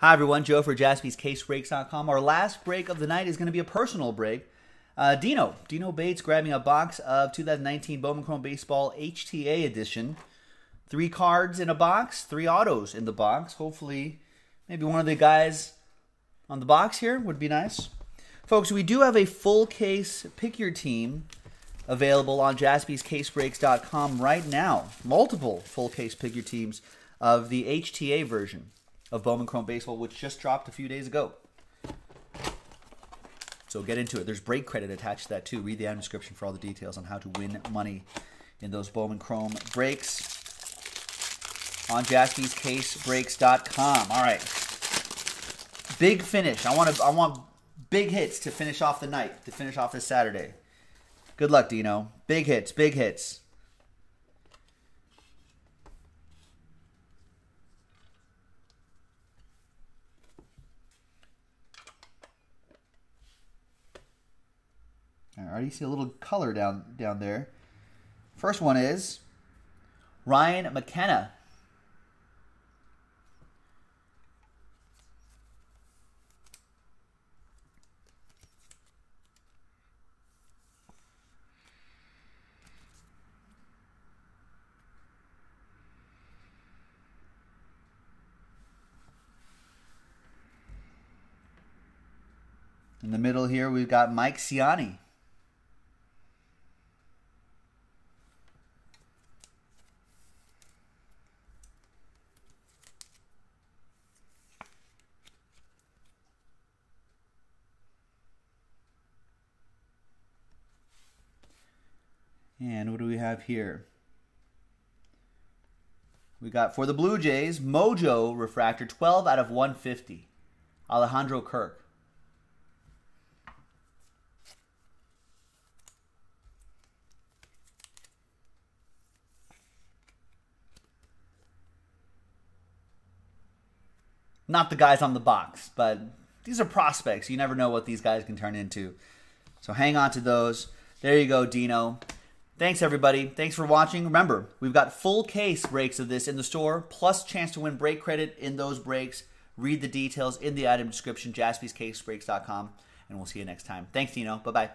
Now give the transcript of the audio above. Hi everyone, Joe for JaspysCaseBreaks.com. Our last break of the night is going to be a personal break. Dino Bates grabbing a box of 2019 Bowman Chrome Baseball HTA edition. 3 cards in a box, 3 autos in the box. Hopefully, maybe one of the guys on the box here would be nice. Folks, we do have a full case Pick Your Team available on JaspysCaseBreaks.com right now. Multiple full case Pick Your Teams of the HTA version of Bowman Chrome Baseball, which just dropped a few days ago. So get into it. There's break credit attached to that too. Read the item description for all the details on how to win money in those Bowman Chrome breaks on JaspysCaseBreaks.com. All right, big finish. I want big hits to finish off the night, to finish off this Saturday. Good luck, Dino. Big hits, big hits. I already see a little color down there. First one is Ryan McKenna. In the middle here, we've got Mike Siani. And what do we have here? We got for the Blue Jays, Mojo Refractor, 12 out of 150. Alejandro Kirk. Not the guys on the box, but these are prospects. You never know what these guys can turn into. So hang on to those. There you go, Dino. Thanks, everybody. Thanks for watching. Remember, we've got full case breaks of this in the store, plus chance to win break credit in those breaks. Read the details in the item description, JaspysCaseBreaks.com, and we'll see you next time. Thanks, Dino. Bye-bye.